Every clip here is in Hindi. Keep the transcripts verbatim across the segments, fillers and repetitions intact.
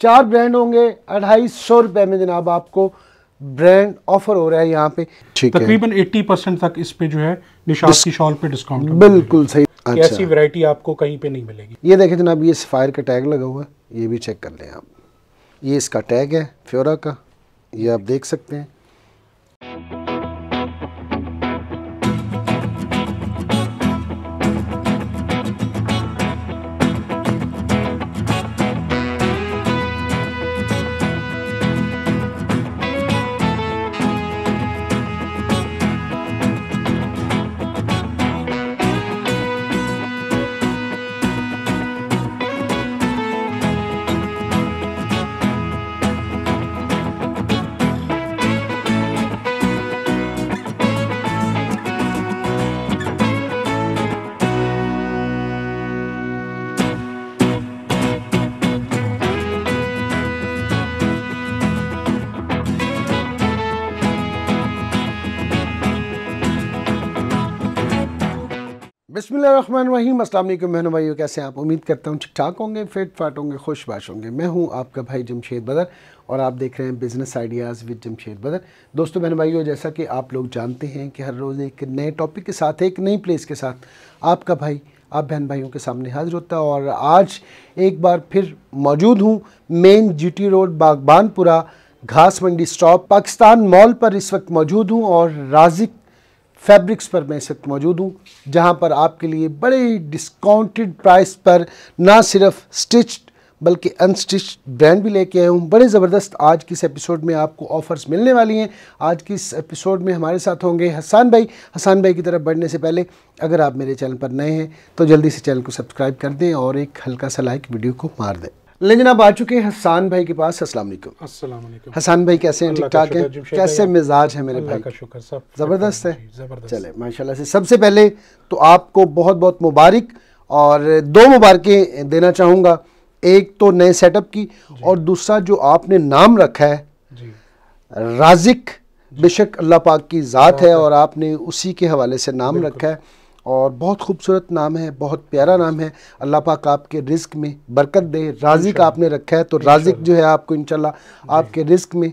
चार ब्रांड होंगे अढ़ाई सौ रुपये में जनाब आपको ब्रांड ऑफर हो रहा है यहाँ पे। तकरीबन अस्सी परसेंट तक इस पे जो है निशात की शॉल पे डिस्काउंट। बिल्कुल सही, ऐसी वैरायटी आपको कहीं पे नहीं मिलेगी। ये देखें जनाब, ये सफायर का टैग लगा हुआ है, ये भी चेक कर लें आप। ये इसका टैग है फ्योरा का, ये आप देख सकते हैं। बिस्मिल्लाहिर्रहमानिर्रहीम, अस्सलाम वालेकुम मेहनो भाइयों, कैसे आप? उम्मीद करता हूँ ठीक ठाक होंगे, फिट फाट होंगे, खुशबाश होंगे। मैं हूँ आपका भाई जमशेद बदर और आप देख रहे हैं business ideas with Jamshed Badar. दोस्तों बहन भाइयों, जैसा कि आप लोग जानते हैं कि हर रोज़ एक नए टॉपिक के साथ, एक नई प्लेस के साथ आपका भाई आप बहन भाइयों के सामने हाजिर होता है। और आज एक बार फिर मौजूद हूँ main G T road Bagh Banpura Ghas Mandi stop Pakistan mall पर इस वक्त मौजूद हूँ और राजिक फैब्रिक्स पर मैं इस वक्त मौजूद हूँ, जहाँ पर आपके लिए बड़े डिस्काउंटेड प्राइस पर ना सिर्फ स्टिच्ड बल्कि अनस्टिच्ड ब्रांड भी लेके आया हूँ। बड़े ज़बरदस्त आज की इस एपिसोड में आपको ऑफ़र्स मिलने वाली हैं। आज की इस एपिसोड में हमारे साथ होंगे हसन भाई। हसन भाई की तरफ बढ़ने से पहले अगर आप मेरे चैनल पर नए हैं तो जल्दी से चैनल को सब्सक्राइब कर दें और एक हल्का सा लाइक वीडियो को मार दें। लेकिन आप आ चुके हैं हसन भाई के पास। अस्सलाम वालेकुम। अस्सलाम वालेकुम। हसन भाई कैसे हैं? ठीक ठाक हैं? कैसे मिजाज है मेरे भाई? अल्लाह का शुक्र, सब ज़बरदस्त है, ज़बरदस्त। चले माशाल्लाह से। सबसे पहले तो आपको बहुत बहुत मुबारक और दो मुबारकें देना चाहूँगा, एक तो नए सेटअप की और दूसरा जो आपने नाम रखा है राजिक। बेशक अल्लाह पाक की ज़ात है और आपने उसी के हवाले से नाम रखा है और बहुत खूबसूरत नाम है, बहुत प्यारा नाम है। अल्लाह पाक आपके रिस्क में बरकत दे। राजिक आपने रखा है तो राजिक जो है आपको इंशाल्लाह आपके रिस्क में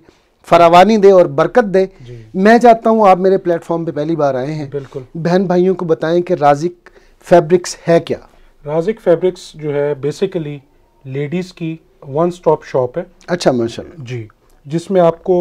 फरावानी दे और बरकत दे। मैं चाहता हूँ आप मेरे प्लेटफॉर्म पे पहली बार आए हैं, बिल्कुल बहन भाइयों को बताएं कि राजिक फैब्रिक्स है क्या। राजिक फैब्रिक्स जो है बेसिकली लेडीज़ की वन स्टॉप शॉप है। अच्छा माशाल्लाह जी, जिसमें आपको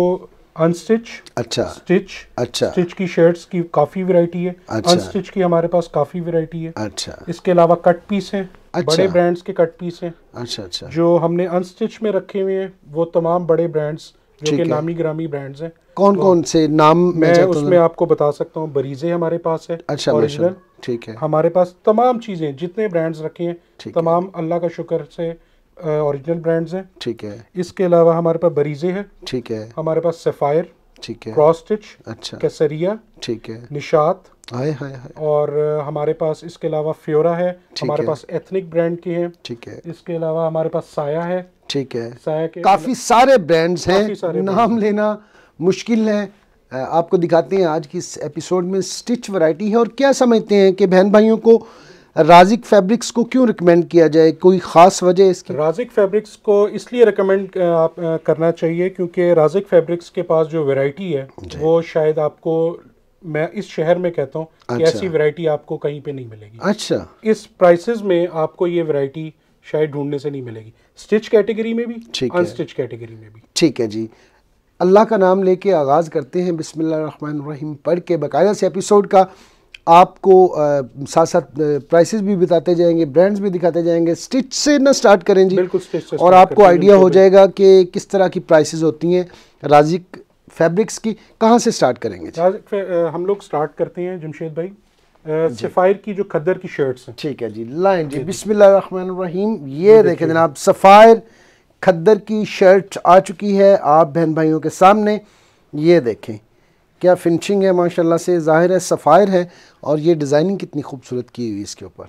अनस्टिच, अच्छा स्टिच, अच्छा स्टिच की शर्ट्स की काफी वैरायटी है, अच्छा अनस्टिच की हमारे पास काफी वैरायटी है। अच्छा इसके अलावा कट पीस हैं, अच्छा बड़े ब्रांड्स के कट पीस हैं। अच्छा अच्छा जो हमने अनस्टिच में रखे हुए हैं वो तमाम बड़े ब्रांड्स जो कि नामी ग्रामी ब्रांड्स हैं। कौन तो कौन से नाम मैं उसमें आपको बता सकता हूँ? बरीजे हमारे पास है, अच्छा ओरिजिनल, ठीक है। हमारे पास तमाम चीजें जितने ब्रांड्स रखे हैं तमाम अल्लाह का शुक्र से ओरिजिनल ब्रांड्स हैं, ठीक है। इसके अलावा हमारे पास बरीजे है, ठीक है। हमारे पास सैफायर, ठीक है। क्रॉसस्टिच, अच्छा केसरिया, ठीक है। निशात, हाय हाय हाय। और हमारे पास इसके अलावा फ्योरा है, हमारे पास एथनिक ब्रांड की है, ठीक है। इसके अलावा हमारे पास साया है, ठीक है। साया के काफी सारे ब्रांड्स हैं, नाम लेना मुश्किल है। आपको दिखाते हैं आज की इस एपिसोड में स्टिच वैरायटी है। और क्या समझते हैं कि बहन भाइयों को राजिक फैब्रिक्स को क्यों रिकमेंड किया जाए, कोई ख़ास वजह इसकी? राजिक फैब्रिक्स को इसलिए रिकमेंड आप करना चाहिए क्योंकि राजिक फैब्रिक्स के पास जो वैरायटी है वो शायद आपको, मैं इस शहर में कहता हूँ कि ऐसी वैरायटी आपको कहीं पे नहीं मिलेगी। अच्छा इस प्राइसेस में आपको ये वैरायटी शायद ढूंढने से नहीं मिलेगी, स्टिच कैटेगरी में भी, अनस्टिच कैटेगरी में भी, ठीक है जी। अल्लाह का नाम लेके आगाज़ करते हैं बिस्मिल्लाह रहमान रहीम पढ़ के। बाकायदा से एपिसोड का आपको साथ साथ प्राइसेस भी बताते जाएंगे, ब्रांड्स भी दिखाते जाएंगे। स्टिच से ना स्टार्ट करें जी, बिल्कुल स्टिच से, और आपको आइडिया हो जाएगा कि किस तरह की प्राइसेस होती हैं राजिक फैब्रिक्स की। कहाँ से स्टार्ट करेंगे जी? हम लोग स्टार्ट करते हैं जमशेद भाई सफ़ायर की जो खद्दर की शर्ट्स हैं, ठीक है जी। लाइन जी बिस्मिल्लाहिर्रहमानिर्रहीम, ये देखें जनाब सफ़ायर खद्दर की शर्ट आ चुकी है आप बहन भाइयों के सामने। ये देखें क्या फिनिशिंग है माशाल्लाह से, ज़ाहिर है सफ़ायर है और ये डिज़ाइनिंग कितनी खूबसूरत की हुई इसके ऊपर।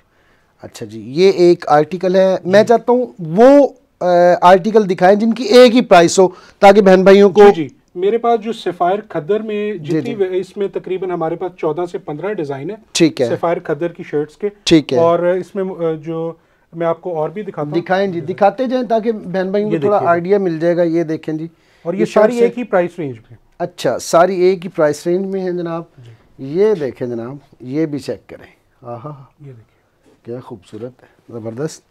अच्छा जी ये एक आर्टिकल है, मैं चाहता हूँ वो आर्टिकल दिखाएं जिनकी एक ही प्राइस हो ताकि बहन भाइयों को। जी, जी मेरे पास जो सफ़ायर खदर में जितनी, इसमें तकरीबन हमारे पास चौदह से पंद्रह डिज़ाइन है, ठीक है, सफ़ायर खदर की शर्ट्स के, ठीक है। और इसमें जो मैं आपको और भी दिखाता हूं। दिखाएं जी, दिखाते जाएं ताकि बहन भाई को थोड़ा आइडिया मिल जाएगा। ये देखें जी, और ये सारी एक ही प्राइस रेंज में। अच्छा, सारी एक ही प्राइस रेंज में है जनाब। ये देखें जनाब, ये भी चेक करें। आहा, ये देखिए क्या खूबसूरत है, ज़बरदस्त।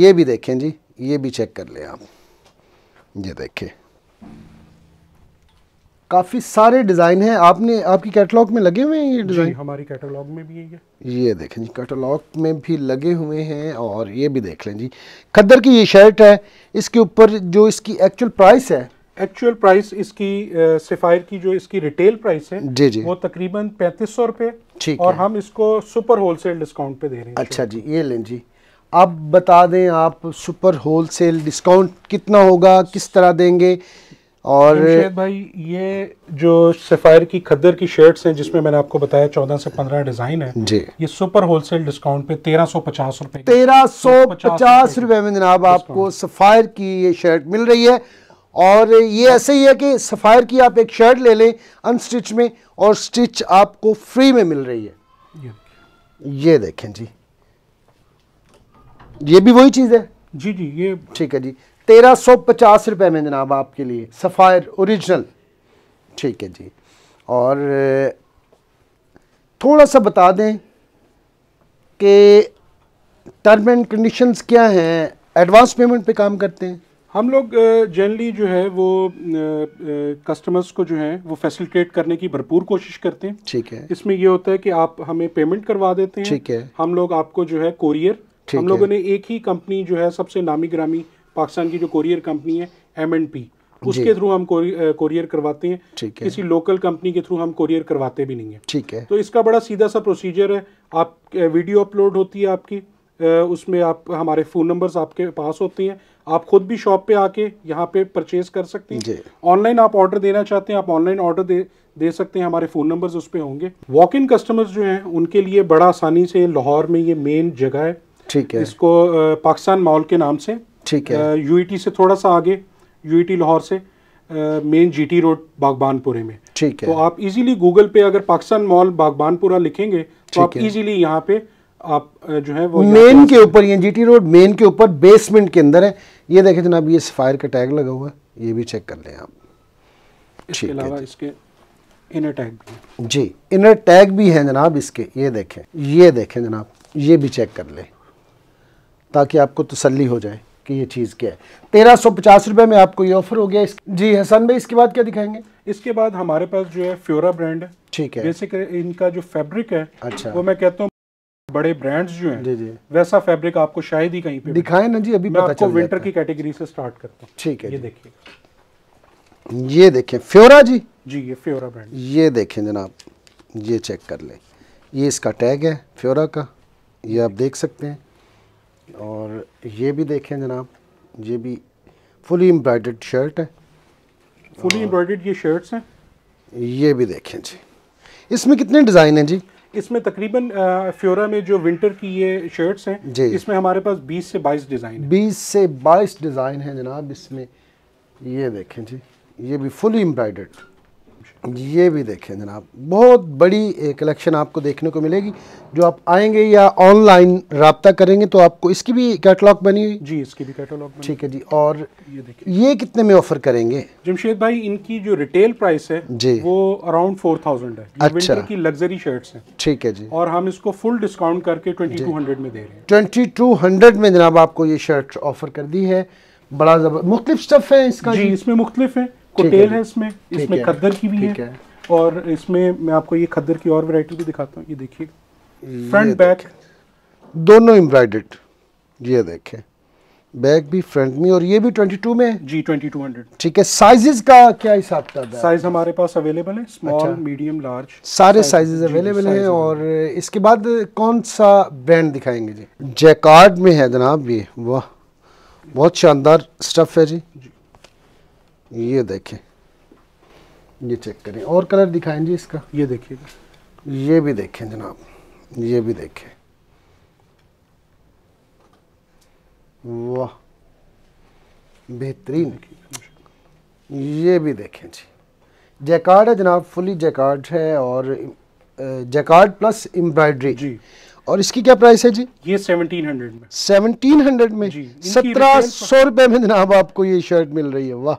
ये भी देखें जी, ये भी चेक कर लें आप। ये देखें, काफ़ी सारे डिज़ाइन हैं। आपने आपकी कैटलॉग में लगे हुए हैं ये डिज़ाइन? हमारी कैटलॉग में भी है ये। ये देखें जी, कैटलॉग में भी लगे हुए हैं। और ये भी देख लें जी, खद्दर की ये शर्ट है। इसके ऊपर जो इसकी एक्चुअल प्राइस है, एक्चुअल प्राइस इसकी सफायर की जो इसकी रिटेल प्राइस है जी जी, वो तकरीबन पैंतीस सौ रुपये, और हम इसको सुपर होलसेल डिस्काउंट पे दे रहे हैं। अच्छा जी, ये लें जी, अब बता दें आप सुपर होलसेल डिस्काउंट कितना होगा, किस तरह देंगे? और भाई ये जो सफायर की खद्दर की शर्ट्स हैं जिसमें मैंने आपको बताया चौदह से पंद्रह डिजाइन है जी, ये सुपर होलसेल डिस्काउंट पे तेरह सौ पचास रुपये तेरह सौ पचास रुपये में जनाब आपको सफायर की ये शर्ट मिल रही है। और ये ऐसे ही है कि सफ़ायर की आप एक शर्ट ले लें अनस्टिच में, और स्टिच आपको फ्री में मिल रही है। ये, ये देखें जी, ये भी वही चीज़ है जी जी। ये ठीक है जी, तेरह सौ पचास रुपये में जनाब आपके लिए सफ़ायर ओरिजिनल। ठीक है जी, और थोड़ा सा बता दें कि टर्म एंड कंडीशंस क्या हैं। एडवांस पेमेंट पे काम करते हैं हम लोग जनरली, जो है वो कस्टमर्स को जो है वो फैसिलिटेट करने की भरपूर कोशिश करते हैं। ठीक है, इसमें ये होता है कि आप हमें पेमेंट करवा देते हैं। ठीक है, हम लोग आपको जो है कोरियर, हम लोगों ने एक ही कंपनी जो है सबसे नामी ग्रामी पाकिस्तान की जो कोरियर कंपनी है एम एंड पी, उसके थ्रू हम कोरियर करवाते हैं। किसी लोकल कंपनी के थ्रू हम कोरियर करवाते भी नहीं है। ठीक है, तो इसका बड़ा सीधा सा प्रोसीजर है। आप वीडियो अपलोड होती है आपकी, उसमें आप हमारे फ़ोन नंबर्स आपके पास होते हैं। आप खुद भी शॉप पे आके यहाँ पे परचेज़ कर सकते हैं। ऑनलाइन आप ऑर्डर देना चाहते हैं, आप ऑनलाइन ऑर्डर दे दे सकते हैं। हमारे फ़ोन नंबर्स उस पे होंगे। वॉक इन कस्टमर्स जो हैं उनके लिए बड़ा आसानी से, लाहौर में ये मेन जगह है। ठीक है, इसको पाकिस्तान मॉल के नाम से, ठीक है, यू ई टी से थोड़ा सा आगे, यू ई टी लाहौर से main G T road Bagh बानपुरे में। ठीक है, तो आप इजीली गूगल पे अगर पाकिस्तान मॉल बाग बानपुरा लिखेंगे तो आप इजीली यहाँ पे आप जो है वो मेन के ऊपर, ये जी टी रोड मेन के ऊपर बेसमेंट के अंदर है। ये देखें जनाब, ये सफायर का टैग लगा हुआ है, ये भी चेक कर लें आप। इसके अलावा इसके इनर टैग भी जी, इनर टैग भी है जनाब इसके। ये देखें, ये देखें जनाब, ये भी चेक कर लें ताकि आपको तसल्ली हो जाए कि ये चीज़ क्या है। तेरह सौ पचास रुपये में आपको ये ऑफर हो गया जी। हसन भाई, इसके बाद क्या दिखाएंगे? इसके बाद हमारे पास जो है फ्योरा ब्रांड है। ठीक है, बेसिक इनका जो फैब्रिक है, अच्छा, वो मैं कहता हूँ बड़े ब्रांड्स जो हैं जी जी, वैसा फैब्रिक आपको शायद ही कहीं पे दिखाएं ना जी। अभी मैं आपको विंटर की कैटेगरी से स्टार्ट करता हूँ। ठीक है, ये देखिए, ये देखें फ्योरा जी जी, ये फ्योरा ब्रांड। ये देखें जनाब, ये चेक कर लें, ये इसका टैग है फ्योरा का, ये आप देख सकते हैं। और ये भी देखें जनाब, ये भी फुली एम्ब्रॉयडर्ड शर्ट है, फुली एम्ब्रॉयडर्ड ये शर्ट्स हैं। ये भी देखें जी, इसमें कितने डिज़ाइन हैं जी? इसमें तकरीबन फ्योरा में जो विंटर की ये शर्ट्स हैं, इसमें हमारे पास बीस से बाईस डिज़ाइन है। बीस से बाईस डिज़ाइन हैं जनाब इसमें। ये देखें जी, ये भी फुली एम्ब्रॉयडर्ड। ये भी देखें जनाब, बहुत बड़ी कलेक्शन आपको देखने को मिलेगी। जो आप आएंगे या ऑनलाइन रब्ता करेंगे तो आपको इसकी भी कैटलॉग बनी हुई जी, इसकी भी कैटलॉग। ठीक है जी, और ये देखें, ये कितने में ऑफ़र करेंगे जमशेद भाई? इनकी जो रिटेल प्राइस है जी, वो अराउंड फोर थाउजेंड है। अच्छा, की लग्जरी शर्ट्स हैं। ठीक है जी, और हम इसको फुल डिस्काउंट करके ट्वेंटी टू हंड्रेड में दे रहे हैं। ट्वेंटी टू हंड्रेड में जनाब आपको ये शर्ट ऑफर कर दी है। बड़ा जबरदस्त मुख्तलिफ स्टफ है इसका जी, इसमें मुख्तलिफ है। कोटेल है इसमें, इसमें खद्दर की भी है, और इसमें मैं आपको ये खद्दर की और वैरायटी भी दिखाता हूँ। ये देखिए, फ्रंट बैक दोनों एम्ब्रॉयडर्ड। ये देखें, बैक भी फ्रंट में, और ये भी बाईस में जी, बाईस सौ। ठीक है, साइजेस का क्या हिसाब था? साइज हमारे पास अवेलेबल है, स्मॉल, मीडियम, लार्ज, सारे साइजेस अवेलेबल हैं। और इसके बाद कौन सा ब्रांड दिखाएंगे जी? जैकार्ड में है जनाब ये, वाह बहुत शानदार स्टफ है जी। ये देखें, ये चेक करें, और कलर दिखाएं जी इसका। ये देखिएगा, ये भी देखें जनाब, ये भी देखें, वाह बेहतरीन। ये भी देखें जी, जैकार्ड है जनाब, फुली जैकार्ड है, और जैकार्ड प्लस एम्ब्रॉयडरी। और इसकी क्या प्राइस है जी? ये सेवनटीन हंड्रेड में। सेवनटीन हंड्रेड में सत्रह सौ रुपए में जनाब आपको ये शर्ट मिल रही है, वाह।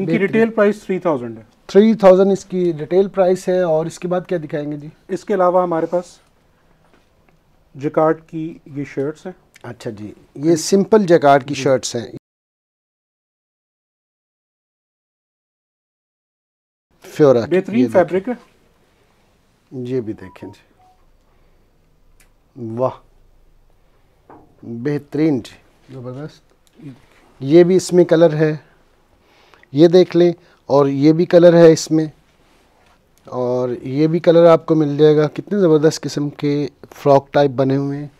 इनकी रिटेल प्राइस थ्री थाउजेंड है। थ्री थाउजेंड इसकी रिटेल प्राइस है। और इसके बाद क्या दिखाएंगे जी? इसके अलावा हमारे पास जैकार्ड की ये शर्ट्स हैं। अच्छा जी, ये सिंपल जैकार्ड की शर्ट्स हैं। फ्योरा बेहतरीन फैब्रिक है, ये भी देखें जी, वाह बेहतरीन जी, जबरदस्त। ये भी इसमें कलर है, ये देख लें, और ये भी कलर है इसमें, और ये भी कलर आपको मिल जाएगा। कितने ज़बरदस्त किस्म के फ्रॉक टाइप बने हुए हैं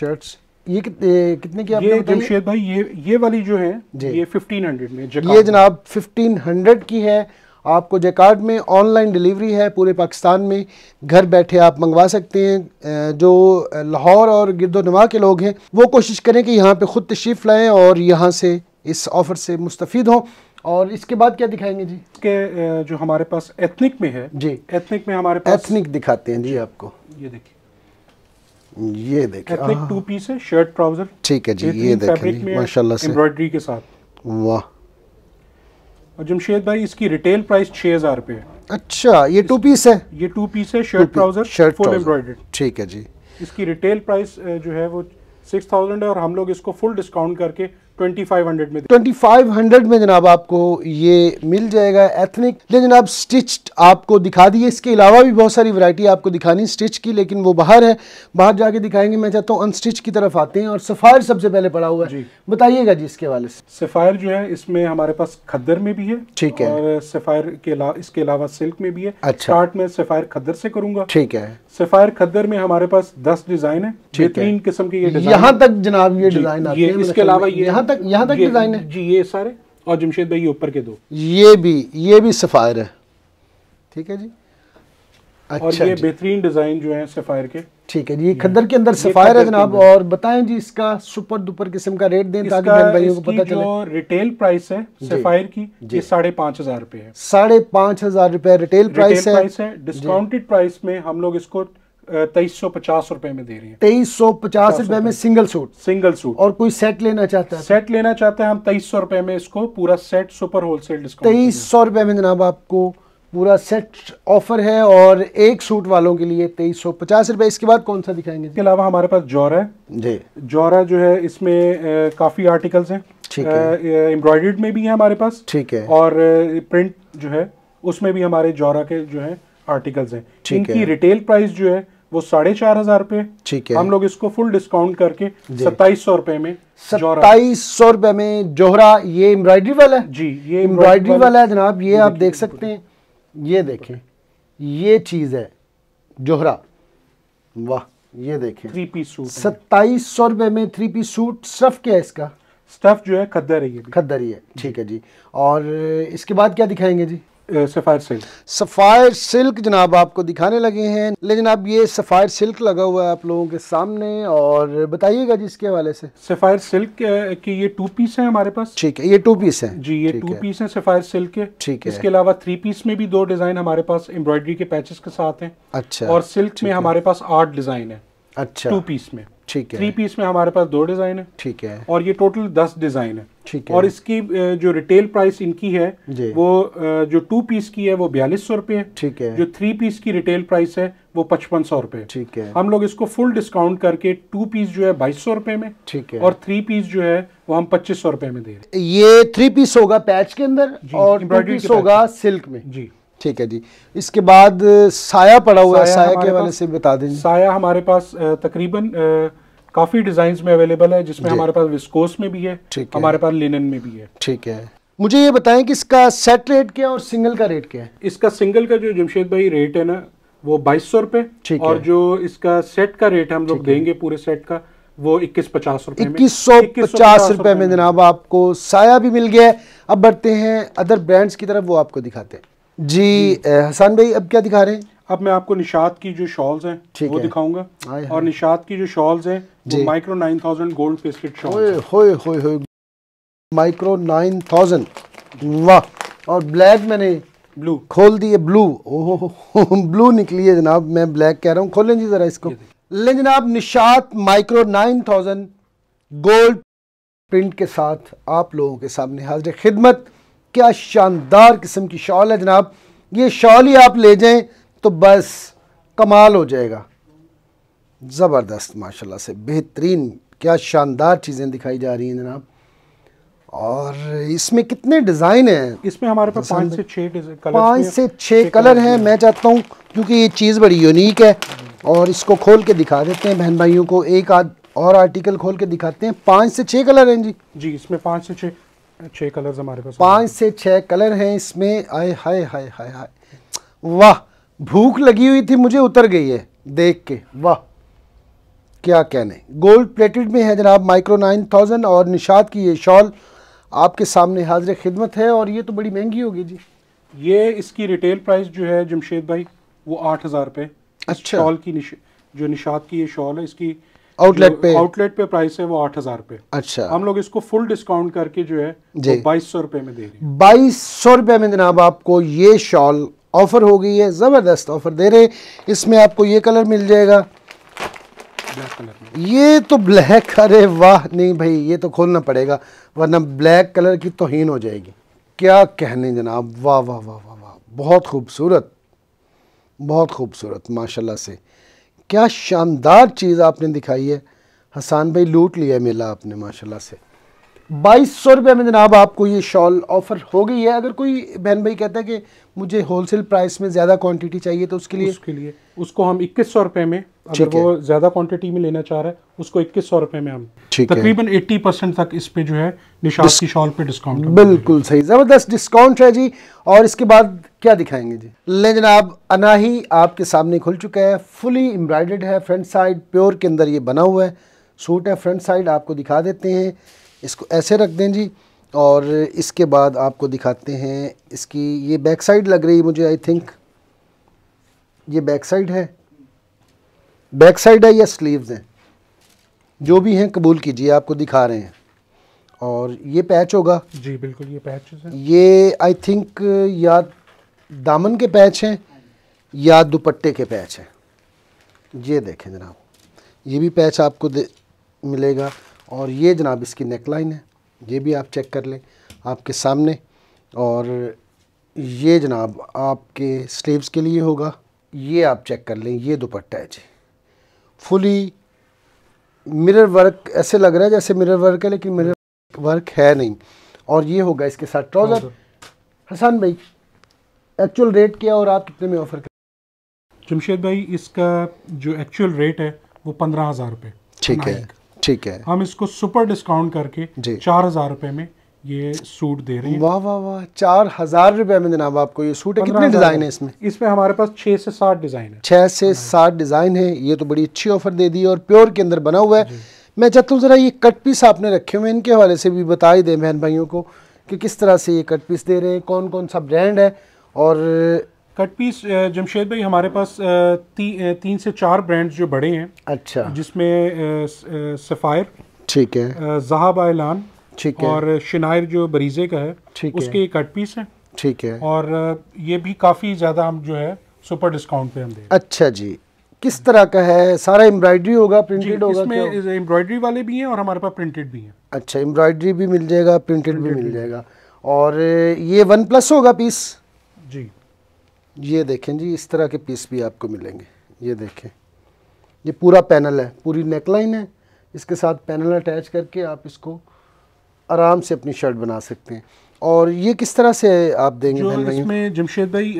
शर्ट्स। ये कितने कितने की आपने बताई जमशेद भाई? ये ये वाली जो है ये फिफ्टीन हंड्रेड में, ये जनाब फिफ्टीन हंड्रेड की है। आपको जैकार्ड में ऑनलाइन डिलीवरी है, पूरे पाकिस्तान में घर बैठे आप मंगवा सकते हैं। जो लाहौर और गिरदोनवा के लोग हैं वो कोशिश करें कि यहाँ पे ख़ुद तशरीफ़ लाएँ और यहाँ से इस ऑफ़र से मुस्तफ़ीद हों। और इसके बाद क्या दिखाएंगे जी? इसके जो हमारे पास एथनिक में है जी, एथनिक में हमारे पास एथनिक दिखाते हैं जी आपको। ये देखिए, ये देखिए एथनिक टू पीस है, शर्ट ट्राउजर, ठीक है जी, ये देखिए माशाल्लाह से एम्ब्रॉयडरी के साथ, वाह। और जमशेद भाई इसकी रिटेल प्राइस छः हज़ार रुपये है। अच्छा, ये टू पीस है? ये टू पीस है, shirt trouser, shirt full embroidered, ठीक है जी। इसकी रिटेल प्राइस जो है वो सिक्स थाउजेंड है और हम लोग इसको फुल डिस्काउंट करके ट्वेंटी फाइव हंड्रेड में ट्वेंटी फाइव हंड्रेड में जनाब आपको ये मिल जाएगा एथनिक। लेकिन जनाब स्टिच्ड आपको दिखा दिए, इसके अलावा भी बहुत सारी वैरायटी आपको दिखानी स्टिच की, लेकिन वो बाहर है, बाहर जाके दिखाएंगे। मैं चाहता हूँ अनस्टिच की तरफ आते हैं और सफ़ायर सबसे पहले पड़ा हुआ है, बताइएगा जी इसके हवाले से। सफ़ायर जो है इसमें हमारे पास खद्दर में भी है, ठीक है, और सफ़ायर के अलावा इसके अलावा सिल्क में भी है। अच्छा, स्टार्ट में सफ़ायर खद्दर से करूँगा, ठीक है। सफ़ायर खद्दर में हमारे पास दस डिज़ाइन है, बेहतरीन किस्म के ये यहाँ तक जनाब ये डिज़ाइन आती है, इसके अलावा यहाँ तक यहाँ तक डिजाइन है जी, ये सारे। और जमशेद भाई ये ऊपर के दो, ये भी ये भी सफ़ायर है, ठीक है जी। अच्छा, और ये बेहतरीन डिजाइन जो है सफ़ायर के, ठीक है जी, ये खद्दर के अंदर सफ़ायर है जनाब। और बताएं जी इसका सुपर दुपर किस्म का रेट दें ताकि बहन भाइयों को पता चले। जो रिटेल प्राइस है सफ़ायर की ये साढ़े पाँच हज़ार रुपये है, साढ़े पाँच हज़ार रुपये रिटेल प्राइस है। डिस्काउंटेड प्राइस में हम लोग इसको तेईस सौ पचास रुपए में दे रही है, तेईस सौ पचास रुपए में सिंगल सूट। सिंगल सूट और कोई सेट लेना चाहता है, सेट लेना चाहते हैं हम तेईस सौ रुपए में इसको पूरा सेट सुपर होलसेल डिस्काउंट, तेईस सौ रुपए में जनाब आपको पूरा सेट ऑफर है। और एक सूट वालों के लिए तेईस सौ पचास रुपए। इसके बाद कौन सा दिखाएंगे? इसके अलावा हमारे पास जौरा है जी, जौरा जो है इसमें काफी आर्टिकल्स है, ठीक है, एम्ब्रॉयडर्ड में भी है हमारे पास, ठीक है, और प्रिंट जो है उसमें भी हमारे जौरा के जो है आर्टिकल्स है। इनकी रिटेल प्राइस जो है वो साढ़े चार हजार रुपए, ठीक है, हम लोग इसको फुल डिस्काउंट करके सत्ताईस सौ रुपए में, सत्ताईस सौ रुपए में जोहरा। ये एम्ब्रॉयडरी वाला है जी, ये एम्ब्रॉयडरी वाला है जनाब, ये आप देख सकते हैं, ये देखें, ये चीज है जोहरा, वाह, ये देखें थ्री पीस सूट, सत्ताईस सौ रुपए में थ्री पीस सूट। स्टफ क्या है इसका? स्टफ जो है खद्दर है, खद्दर ही है, ठीक है जी। और इसके बाद क्या दिखाएंगे जी? सफ़ायर सिल्क, सफ़ायर सिल्क जनाब आपको दिखाने लगे हैं। लेकिन अब ये सफ़ायर सिल्क लगा हुआ है आप लोगों के सामने, और बताइएगा जी इसके हवाले से। सफ़ायर सिल्क के ये टू पीस है हमारे पास, ठीक है, ये टू पीस है जी, ये टू पीस है सफ़ायर सिल्क के, ठीक है। इसके अलावा थ्री पीस में भी दो डिज़ाइन हमारे पास एम्ब्रॉयडरी के पैचेस के साथ हैं। अच्छा, और सिल्क में हमारे पास आठ डिज़ाइन है। अच्छा, टू पीस में, ठीक है, थ्री पीस में हमारे पास दो डिज़ाइन है, ठीक है, और ये टोटल दस डिज़ाइन है, ठीक है। और इसकी जो रिटेल प्राइस इनकी है वो जो टू पीस की है वो बयालीस सौ रुपये है, ठीक है, जो थ्री पीस की रिटेल प्राइस है वो पचपन सौ रुपये, ठीक है, हम लोग इसको फुल डिस्काउंट करके टू पीस जो है बाईस सौ रुपये में, ठीक है, और थ्री पीस जो है वो हम पच्चीस सौ रुपये में दे रहे हैं। ये थ्री पीस होगा पैच के अंदर और टू पीस होगा सिल्क में जी, ठीक है जी। इसके बाद साया पड़ा हुआ है, साया के हवाले से बता दें। साया हमारे पास तकरीबन काफ़ी डिज़ाइंस में अवेलेबल है, जिसमें हमारे पास विस्कोस में भी है, हमारे पास लिनन में भी है, ठीक है। मुझे ये बताएं कि इसका सेट रेट क्या है और सिंगल का रेट क्या है? इसका सिंगल का जो जमशेद भाई रेट है ना वो बाईस सौ रुपये, और जो इसका सेट का रेट हम लोग देंगे पूरे सेट का वो इक्कीस पचास रुपये, इक्कीस सौ पचास रुपये में जनाब आपको साया भी मिल गया है। अब बढ़ते हैं अदर ब्रांड्स की तरफ, वो आपको दिखाते हैं जी। हसन भाई अब क्या दिखा रहे हैं? अब मैं आपको निशात की जो शॉल्स हैं वो है। दिखाऊंगा। और निशात की जो शॉल्स हैं वो micro nine thousand gold pasted shawls होए होए होए माइक्रो नाइन थाउजेंड, वाह। और ब्लैक मैंने ब्लू खोल दी है, ब्लू, ओहो ब्लू निकली है जनाब, मैं ब्लैक कह रहा हूँ। खोलें जी ज़रा इसको, लें जनाब, Nishat micro nine thousand gold print के साथ आप लोगों के सामने हाजिर खिदमत। क्या शानदार किस्म की शॉल है जनाब, ये शॉल ही आप ले जाएं तो बस कमाल हो जाएगा। ज़बरदस्त माशाल्लाह से बेहतरीन, क्या शानदार चीज़ें दिखाई जा रही हैं जनाब। और इसमें कितने डिज़ाइन हैं? इसमें हमारे पास पाँच से छः पाँच से छः कलर हैं। मैं चाहता हूँ क्योंकि ये चीज़ बड़ी यूनिक है और इसको खोल के दिखा देते हैं बहन भाइयों को, एक आध और आर्टिकल खोल के दिखाते हैं। पाँच से छः कलर हैं जी जी, इसमें पाँच से छः छः कलर्स हमारे पास, पाँच से छः कलर हैं इसमें। आए हाय हाय हाय हाय, वाह भूख लगी हुई थी मुझे, उतर गई है देख के। वाह क्या कहने, गोल्ड प्लेटेड में है जनाब माइक्रो नाइन थाउजेंड और निशात की ये शॉल आपके सामने हाजिर खिदमत है। और ये तो बड़ी महंगी होगी जी, ये इसकी रिटेल प्राइस जो है जमशेद भाई वो आठ हज़ार रुपये। अच्छा, शॉल की निश... जो निशात की ये शॉल है इसकी आउटलेट पे आउटलेट पे प्राइस है वो आठ हज़ार रुपये। अच्छा, हम लोग इसको फुल डिस्काउंट करके जो है वो बाईस सौ रुपये में दे रहे हैं। बाईस सौ रुपये में जनाब आपको ये शॉल ऑफ़र हो गई है, ज़बरदस्त ऑफ़र दे रहे। इसमें आपको ये कलर मिल जाएगा, ब्लैक कलर में। ये तो ब्लैक, अरे वाह, नहीं भाई ये तो खोलना पड़ेगा वरना ब्लैक कलर की तौहीन हो जाएगी। क्या कहने जनाब, वाह वाह वाह वाह वाह, बहुत खूबसूरत बहुत खूबसूरत माशाल्लाह से। क्या शानदार चीज़ आपने दिखाई है हसन भाई, लूट लिया मेला आपने माशाल्लाह से। बाईस सौ रुपये में जनाब आपको ये शॉल ऑफ़र हो गई है। अगर कोई बहन भाई कहता है कि मुझे होलसेल प्राइस में ज़्यादा क्वांटिटी चाहिए तो उसके लिए उसके लिए उसको हम इक्कीस सौ रुपये में, अगर वो ज़्यादा क्वांटिटी में लेना चाह रहा है उसको इक्कीस सौ रुपये में हम तकरीबन अस्सी परसेंट तक इस पर जो है निशात की शॉल पे डिस्काउंट। बिल्कुल सही, ज़बरदस्त डिस्काउंट है जी। और इसके बाद क्या दिखाएंगे जी? ले जनाब, अनाही आपके सामने खुल चुका है, फुली एम्ब्रॉयडर्ड है, फ्रंट साइड प्योर के अंदर ये बना हुआ है सूट है। फ्रंट साइड आपको दिखा देते हैं, इसको ऐसे रख दें जी। और इसके बाद आपको दिखाते हैं इसकी ये बैक साइड लग रही है मुझे, आई थिंक ये बैक साइड है। बैक साइड है या स्लीव्स हैं, जो भी हैं कबूल कीजिए, आपको दिखा रहे हैं। और ये पैच होगा जी, बिल्कुल ये पैच है। ये आई थिंक या दामन के पैच हैं या दुपट्टे के पैच हैं, ये देखें जनाब, ये भी पैच आपको मिलेगा। और ये जनाब इसकी नेकलाइन है, ये भी आप चेक कर लें आपके सामने। और ये जनाब आपके स्लीव्स के लिए होगा, ये आप चेक कर लें। ये दुपट्टा है जी, फुली मिरर वर्क, ऐसे लग रहा है जैसे मिरर वर्क है लेकिन मिरर वर्क है नहीं। और ये होगा इसके साथ ट्राउज़र। हसन भाई एक्चुअल रेट क्या और आप कितने में ऑफ़र कर? जमशेद भाई इसका जो एक्चुअल रेट है वो पंद्रह हज़ार रुपये। ठीक है ठीक है, हम इसको सुपर डिस्काउंट करके चार हज़ार रुपये में ये सूट दे रहे हैं। वाह वाह वाह, चार हज़ार रुपये में जनाब आपको ये सूट है। कितने डिज़ाइन है इसमें? इसमें हमारे पास छः से सात डिज़ाइन है। छः से सात डिज़ाइन है, ये तो बड़ी अच्छी ऑफ़र दे दी है और प्योर के अंदर बना हुआ है। मैं चाहता हूँ ज़रा ये कट पीस आपने रखे हुए इनके हवाले से भी बता ही दें बहन भाइयों को कि किस तरह से ये कट पीस दे रहे हैं, कौन कौन सा ब्रांड है। और कट पीस जमशेद भाई हमारे पास ती, तीन से चार ब्रांड्स जो बड़े हैं। अच्छा, जिसमें सफ़ायर, ठीक है, जहाब ऐलान, ठीक है, और शनायर जो बरीजे का है, ठीक है, उसके कट पीस हैं। ठीक है, और ये भी काफ़ी ज़्यादा हम जो है सुपर डिस्काउंट पे हम दे। अच्छा जी, किस तरह का है? सारा एम्ब्रॉयडरी होगा, प्रिंटेड होगा? इसमें एम्ब्रॉयडरी वाले भी हैं और हमारे पास प्रिंटेड भी हैं। अच्छा, एम्ब्रॉयडरी भी मिल जाएगा, प्रिंटेड भी मिल जाएगा। और ये वन प्लस होगा पीस जी, ये देखें जी, इस तरह के पीस भी आपको मिलेंगे। ये देखें, ये पूरा पैनल है, पूरी नेकलाइन है, इसके साथ पैनल अटैच करके आप इसको आराम से अपनी शर्ट बना सकते हैं। और ये किस तरह से आप देंगे जो इसमें जमशेद भाई?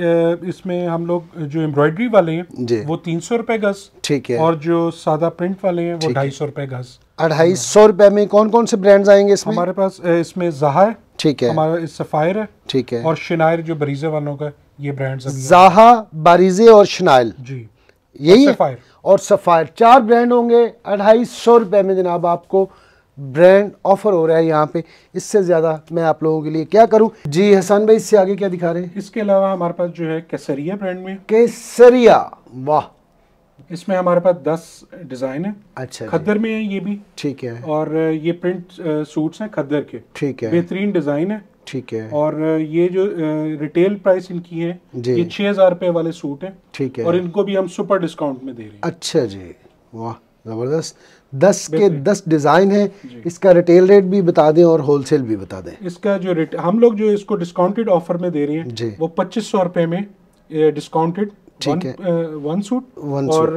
इसमें हम लोग जो एम्ब्रॉयडरी वाले हैं वो तीन सौ रुपये गज, ठीक है, और जो सादा प्रिंट वाले हैं वो ढाई सौ रुपये गज। ढाई सौ रुपये में कौन कौन से ब्रांड्स आएंगे इसमें? हमारे पास इसमें जहा है, ठीक है, हमारा सफ़ायर है, ठीक है, और शनायर जो बरीजे वालों का, ये ब्रांड्स हैं जहा, बरीजे और शनायल जी, यही है। और सफ़ायर, चार ब्रांड होंगे। ढाई सौ रुपये में जनाब आपको ब्रांड ऑफर हो रहा है यहाँ पे, इससे ज़्यादा मैं आप लोगों के लिए क्या करूँ जी? हसन भाई इससे आगे क्या दिखा रहे हैं? इसके अलावा हमारे पास जो है केसरिया ब्रांड में, केसरिया, वाह, इसमें हमारे पास दस डिज़ाइन है। अच्छा, खद्दर में है ये भी, ठीक है, और ये प्रिंट सूट्स हैं खद्दर के, ठीक है, बेहतरीन डिज़ाइन है, ठीक है। और ये जो रिटेल प्राइस इनकी है ये छः हज़ार रुपये वाले सूट हैं, ठीक है, और इनको भी हम सुपर डिस्काउंट में दे रहे हैं। अच्छा जी, वाह ज़बरदस्त। दस के दस डिज़ाइन हैं। इसका रिटेल रेट भी बता दें और होलसेल भी बता दें। इसका जो रेट हम लोग जो इसको डिस्काउंटेड ऑफर में दे रहे हैं जी वो पच्चीस सौ रुपये में डिस्काउंटेड ठीक है वन सूट वन और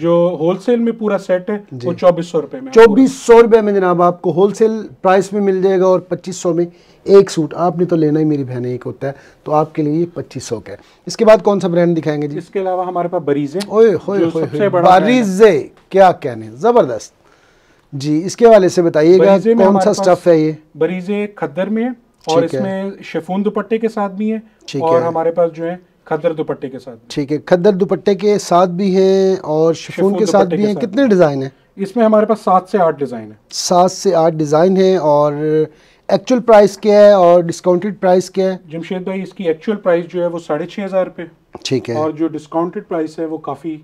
जो होलसेल में पूरा सेट है वो चौबीस सौ रुपये में चौबीस सौ रुपये में जनाब आपको होलसेल प्राइस में मिल जाएगा और पच्चीस सौ में एक सूट आपने तो लेना ही मेरी बहन एक होता है तो आपके लिए ये पच्चीस सौ का है। इसके बाद कौन सा ब्रांड दिखाएंगे जी? इसके अलावा हमारे पास बरीजे ओए होए बरीजे क्या कहने ज़बरदस्त जी। इसके हवाले से बताइएगा कौन सा स्टफ है ये? बरीजे खद्दर में है और इसमें शिफॉन दुपट्टे के साथ भी है और हमारे पास जो है खद्दर दुपट्टे के साथ ठीक है खद्दर दुपट्टे के साथ भी हैं और शिफॉन के साथ भी हैं। कितने डिज़ाइन हैं इसमें? हमारे पास सात से आठ डिज़ाइन हैं। सात से आठ डिज़ाइन हैं और एक्चुअल प्राइस क्या है और डिस्काउंटेड प्राइस क्या है? जमशेद भाई इसकी एक्चुअल प्राइस जो है वो साढ़े छः हज़ार रुपये ठीक है और जो डिस्काउंटेड प्राइस है वो काफ़ी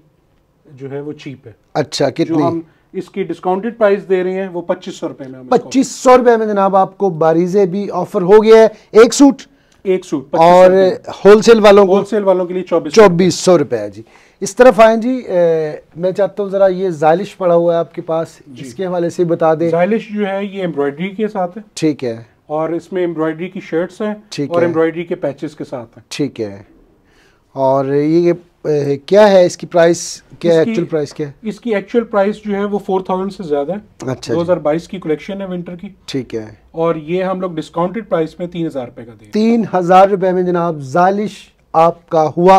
जो है वो चीप है। अच्छा कितनी? हम इसकी डिस्काउंटेड प्राइस दे रहे हैं वो पच्चीस सौ रुपये में। पच्चीस सौ रुपये में जनाब आपको बारीजे भी ऑफर हो गया है एक सूट एक सूट और होलसेल वालों को होलसेल वालों के लिए चौबीस चौबीस सौ रुपये है जी। इस तरफ आएँ जी। ए, मैं चाहता हूँ ज़रा ये जालिश पड़ा हुआ है आपके पास जिसके हवाले से बता दें। जालिश जो है ये एम्ब्रॉयडरी के साथ है ठीक है और इसमें एम्ब्रॉयडरी की शर्ट्स हैं ठीक है और एम्ब्रॉयडरी के पैचेस के साथ हैं ठीक है। और ये ए, क्या है इसकी प्राइस क्या है? एक्चुअल प्राइस क्या है? इसकी एक्चुअल प्राइस जो है वो फोर थाउजेंड से ज़्यादा है। अच्छा दो हज़ार बाईस की कलेक्शन है विंटर की ठीक है और ये हम लोग डिस्काउंटेड प्राइस में तीन हज़ार रुपये का दें। तीन हज़ार रुपये में जनाब जालिश आपका हुआ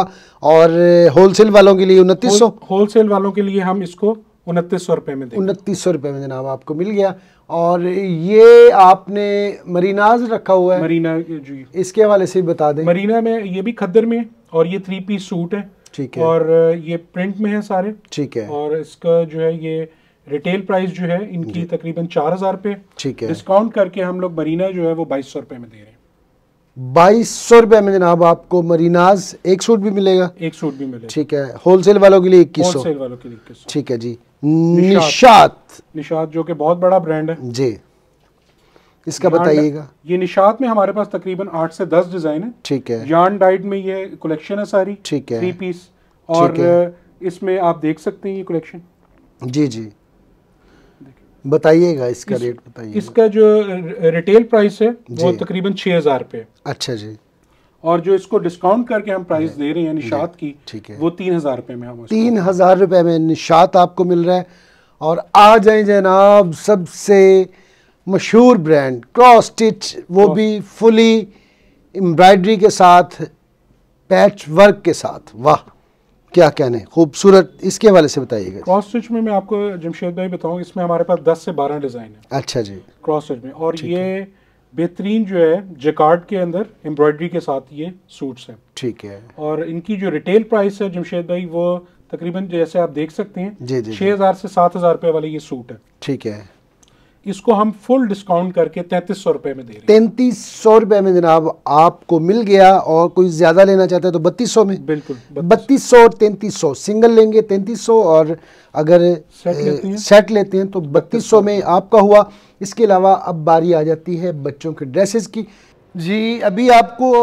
और होलसेल वालों के लिए उनतीस सौ होलसेल वालों के लिए हम इसको उनतीस सौ रुपये में दें। उनतीस सौ रुपये में जनाब आपको मिल गया। और ये आपने मरीनाज रखा हुआ है मरीना जी इसके हवाले से बता दें। मरीना में ये भी खद्दर में और ये थ्री पीस सूट है ठीक है और ये प्रिंट में है सारे ठीक है और इसका जो है ये रिटेल प्राइस जो है इनकी तकरीबन चार हज़ार रुपये ठीक है डिस्काउंट करके हम लोग मरीना जो है वो बाईस सौ रुपये में दे रहे हैं। बाईस सौ रुपये में जनाब आपको मरीनाज एक सूट भी मिलेगा एक सूट भी मिलेगा ठीक है होलसेल वालों के लिए इक्कीस सौ होलसेल वालों के लिए इक्कीस सौ ठीक है जी। निशात निशात जो कि बहुत बड़ा ब्रांड है जी इसका बताइएगा। ये निशात में हमारे पास तकरीबन आठ से दस डिजाइन है ठीक है यार्न डाइड में ये कलेक्शन है सारी ठीक है थ्री पीस और इसमें आप देख सकते हैं ये कलेक्शन जी जी बताइएगा। इसका इस, रेट बताइए। इसका जो रिटेल प्राइस है वो तकरीबन छः हज़ार रुपये। अच्छा जी और जो इसको डिस्काउंट करके हम प्राइस दे रहे हैं निशात की ठीक है वो तीन हज़ार रुपये में हम तीन हज़ार रुपये में निशात आपको मिल रहा है। और आ जाए जनाब सबसे मशहूर ब्रांड क्रॉसस्टिच वो भी फुली एम्ब्रॉयडरी के साथ पैच वर्क के साथ वाह क्या कहने खूबसूरत। इसके हवाले से बताइएगा। क्रॉस स्टिच में मैं आपको जमशेद भाई बताऊँ इसमें हमारे पास दस से बारह डिज़ाइन है। अच्छा जी क्रॉस स्टिच में और ये बेहतरीन जो है जैकार्ड के अंदर एम्ब्रॉयडरी के साथ ये सूट्स हैं ठीक है और इनकी जो रिटेल प्राइस है जमशेद भाई वो तकरीबन जैसे आप देख सकते हैं छः हज़ार से सात हज़ार रुपये वाले ये सूट है ठीक है इसको हम फुल डिस्काउंट करके तैंतीस सौ रुपये में दे रहे हैं। तैंतीस सौ रुपये में जनाब आपको मिल गया और कोई ज़्यादा लेना चाहता है तो बत्तीस सौ में बिल्कुल बत्तीस सौ और तैंतीस सौ सिंगल लेंगे तैंतीस सौ और अगर सेट लेते हैं, सेट लेते हैं तो बत्तीस सौ में आपका हुआ। इसके अलावा अब बारी आ जाती है बच्चों के ड्रेसेस की जी। अभी आपको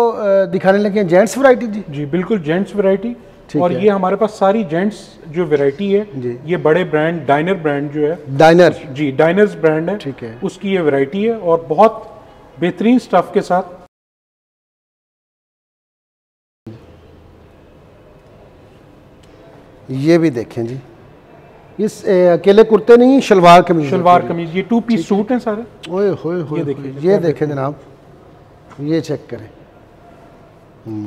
दिखाने लगे हैं जेंट्स वैरायटी जी जी बिल्कुल जेंट्स वैरायटी और ये हमारे पास सारी जेंट्स जो वैरायटी है ये बड़े ब्रांड डाइनर ब्रांड जो है डाइनर जी डाइनर्स ब्रांड है ठीक है उसकी ये वैरायटी है और बहुत बेहतरीन स्टफ के साथ। ये भी देखें जी इस अकेले कुर्ते नहीं शलवार कमीज शलवार कमीज ये टू पीस सूट है सारे ओए होए होए ये देखें ये देखें जनाब ये चेक करें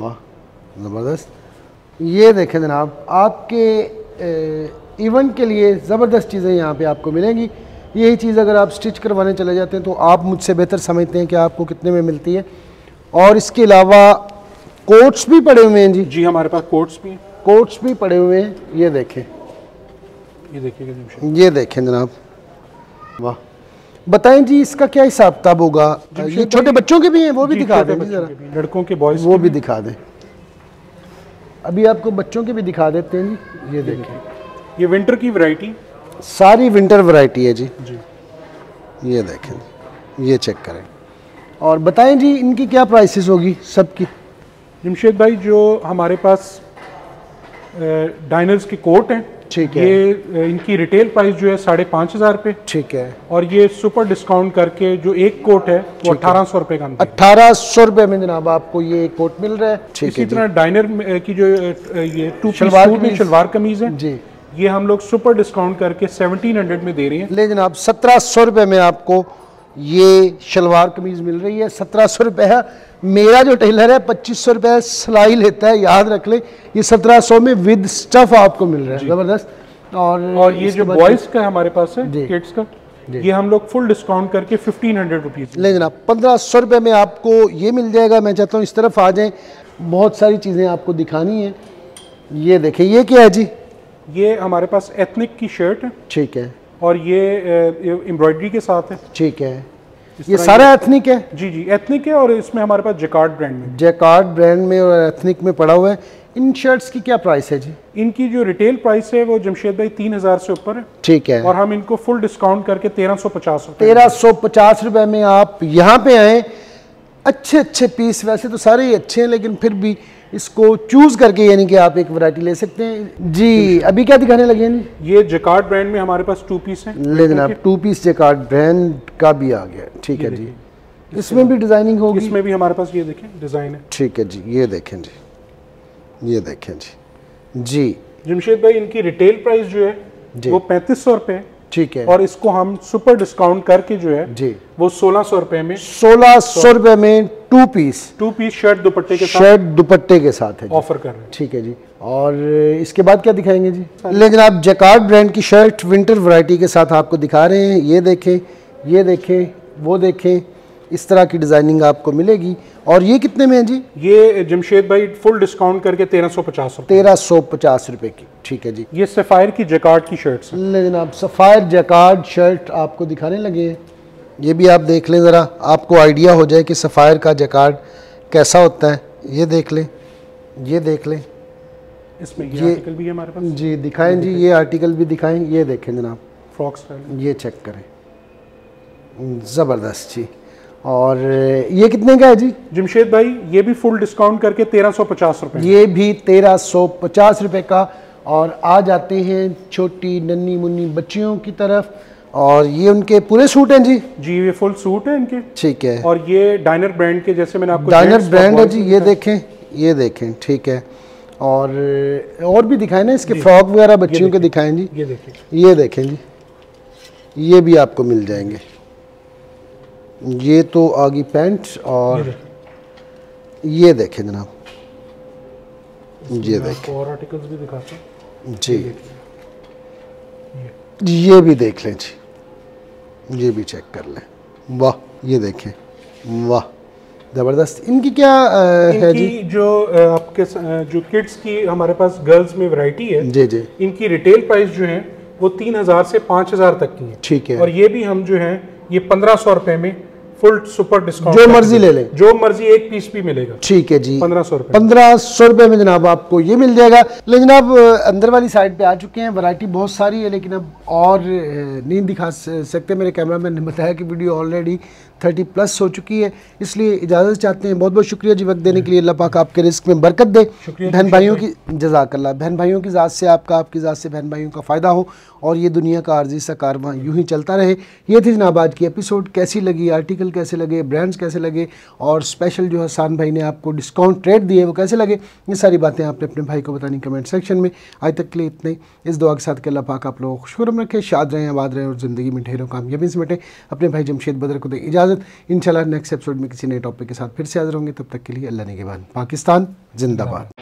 वाह जबरदस्त। ये देखें जनाब आपके इवेंट के लिए ज़बरदस्त चीज़ें यहाँ पे आपको मिलेंगी। यही चीज़ अगर आप स्टिच करवाने चले जाते हैं तो आप मुझसे बेहतर समझते हैं कि आपको कितने में मिलती है। और इसके अलावा कोट्स भी पड़े हुए हैं जी जी हमारे पास कोट्स भी कोट्स भी पड़े हुए हैं। ये देखें ये देखें ये देखें जनाब वाह। बताएं जी इसका क्या हिसाब किताब होगा? ये छोटे बच्चों के भी हैं वो भी दिखा दें लड़कों के बॉयज़ वो भी दिखा दें। अभी आपको बच्चों के भी दिखा देते हैं जी। ये देखें ये विंटर की वैरायटी सारी विंटर वैरायटी है जी जी ये देखें ये चेक करें। और बताएं जी इनकी क्या प्राइसेस होगी सबकी? जमशेद भाई जो हमारे पास डाइनर्स के कोट हैं ठीक है। ये इनकी रिटेल प्राइस जो है साढ़े पाँच हज़ार रुपये, ठीक है, और ये सुपर डिस्काउंट करके जो एक कोट है वो अठारह सौ रुपये का, अठारह सौ रुपये में जनाब आपको ये एक कोट मिल रहा है। इसी तरह डाइनर की जो ये टू पीस शलवार कमीज है जी, ये हम लोग सुपर डिस्काउंट करके सेवनटीन हंड्रेड में दे रहे हैं। ले जनाब सत्रह सौ रुपये में आपको ये शलवार कमीज मिल रही है, सत्रह सौ रुपये है। मेरा जो टेलर है पच्चीस सौ रुपये सिलाई लेता है, याद रख ले। ये सत्रह सौ में विद स्टफ आपको मिल रहा है, ज़बरदस्त। और और ये जो बॉयज़ का हमारे पास है किड्स का, ये हम लोग फुल डिस्काउंट करके फिफ्टीन हंड्रेड रुपीज़। ले जनाब पंद्रह सौ रुपये में आपको ये मिल जाएगा। मैं चाहता हूँ इस तरफ आ जाएँ, बहुत सारी चीज़ें आपको दिखानी है। ये देखें ये क्या है जी, ये हमारे पास एथनिक की शर्ट है, ठीक है, और ये एम्ब्रॉयडरी के साथ है, ठीक है। ये सारा एथनिक है जी, जी एथनिक है, और इसमें हमारे पास जैकार्ड ब्रांड में, जैकार्ड ब्रांड में और एथनिक में पड़ा हुआ है। इन शर्ट्स की क्या प्राइस है जी? इनकी जो रिटेल प्राइस है वो जमशेद भाई तीन हज़ार से ऊपर है, ठीक है, और हम इनको फुल डिस्काउंट करके तेरह सौ पचास तेरह सौ पचास रुपये में आप यहाँ पे आएँ। अच्छे अच्छे पीस, वैसे तो सारे ही अच्छे हैं, लेकिन फिर भी इसको चूज करके यानी कि आप एक वैरायटी ले सकते हैं जी। अभी क्या दिखाने लगे हैं? ये जैकार्ड ब्रांड में हमारे पास टू पीस हैं। ले जनाब टू पीस जैकार्ड ब्रांड का भी आ गया, ठीक है जी। इसमें भी डिजाइनिंग होगी, इसमें भी हमारे पास ये देखें डिजाइन है, ठीक है जी। ये देखें जी, ये देखें जी जी जमशेद भाई इनकी रिटेल प्राइस जो है वो पैंतीस सौ रुपये, ठीक है, और इसको हम सुपर डिस्काउंट करके जो है जी वो सोलह सौ रुपए में सोलह सौ रुपए में two piece two piece shirt दुपट्टे के साथ शर्ट दुपट्टे के साथ है ऑफर कर रहे हैं, ठीक है जी। और इसके बाद क्या दिखाएंगे जी? लेकिन आप जैकार्ड ब्रांड की शर्ट विंटर वैरायटी के साथ आपको दिखा रहे हैं। ये देखें, ये देखें, वो देखें, इस तरह की डिजाइनिंग आपको मिलेगी। और ये कितने में है जी? ये जमशेद भाई फुल डिस्काउंट करके तेरह सौ पचास तेरह सौ पचास रुपए की, ठीक है जी। ये सफ़ायर की जैकार्ड की शर्ट्स हैं। लेकिन आप सफ़ायर जैकार्ड शर्ट आपको दिखाने लगे हैं। ये भी आप देख लें ज़रा, आपको आइडिया हो जाए कि सफ़ायर का जैकार्ड कैसा होता है। ये देख लें, ये देख लें, इसमें ये आर्टिकल भी है हमारे पास जी, दिखाएं जी, ये आर्टिकल भी दिखाएं। ये देखें जनाब फ्रॉक स्टाइल, ये चेक करें, ज़बरदस्त जी। और ये कितने का है जी जमशेद भाई? ये भी फुल डिस्काउंट करके तेरह सौ पचास रुपये, ये भी तेरह सौ पचास रुपये का। और आ जाते हैं छोटी नन्ही मुन्नी बच्चियों की तरफ, और ये उनके पूरे सूट हैं जी जी ये फुल सूट है इनके, ठीक है। और ये डाइनर ब्रांड के, जैसे मैंने आपको डाइनर ब्रांड है जी, ये देखें, ये देखें, ठीक है। और और भी दिखाएं ना, इसके फ्रॉक वगैरह बच्चियों के दिखाएं जी। ये देखें, ये देखें जी, ये भी आपको मिल जाएंगे। ये तो आ गई पैंट, और ये देखें जनाब, ये देखें और आर्टिकल्स भी दिखाते हैं जी। ये ये भी देख लें जी, ये भी चेक कर लें। वाह, ये देखें, वाह ज़बरदस्त। इनकी क्या आ, इनकी है जी? जो आपके जो किड्स की हमारे पास गर्ल्स में वैरायटी है जी जी, इनकी रिटेल प्राइस जो है वो तीन हज़ार से पाँच हज़ार तक की है, ठीक है। और ये भी हम जो है ये पंद्रह सौ रुपये में फुल सुपर डिस्काउंट, जो मर्जी ले लें, जो मर्जी एक पीस भी मिलेगा, ठीक है जी। पंद्रह सौ रुपये पंद्रह सौ रुपये में जनाब आपको ये मिल जाएगा। लेकिन अब अंदर वाली साइड पे आ चुके हैं, वैरायटी बहुत सारी है, लेकिन अब और नहीं दिखा सकते। मेरे कैमरा मैन ने बताया कि वीडियो ऑलरेडी थर्टी प्लस हो चुकी है, इसलिए इजाज़त चाहते हैं। बहुत बहुत शुक्रिया जी वक्त देने के लिए। अल्लाह पाक आपके रिस्क में बरकत दे। बहन भाइयों की जज़ाकल्लाह, बहन भाइयों की ज़ात से आपका, आपकी ज़ात से बहन भाइयों का फ़ायदा हो, और ये दुनिया का आर्जी सा कारवां यूं ही चलता रहे। ये थी जनाब आज की एपिसोड। कैसी लगी, आर्टिकल कैसे लगे, ब्रांड्स कैसे लगे, और स्पेशल जो हसान भाई ने आपको डिस्काउंट रेट दिए वो कैसे लगे, ये सारी बातें आपने अपने भाई को बतानी कमेंट सेक्शन में। आज तक के लिए इतने, इस दुआ के साथ कि अल्लाह पाक आप लोगों को खुशगम रखें, शाद रहें, आबाद रहें, और ज़िंदगी में ढेरों कामयाबी से मिटें। अपने भाई जमशेद बदर को दें इजाज़त। इंशाल्लाह नेक्स्ट एपिसोड में किसी नए टॉपिक के साथ फिर से हाजिर होंगे। तब तक के लिए अल्लाह निगहबान। पाकिस्तान जिंदाबाद।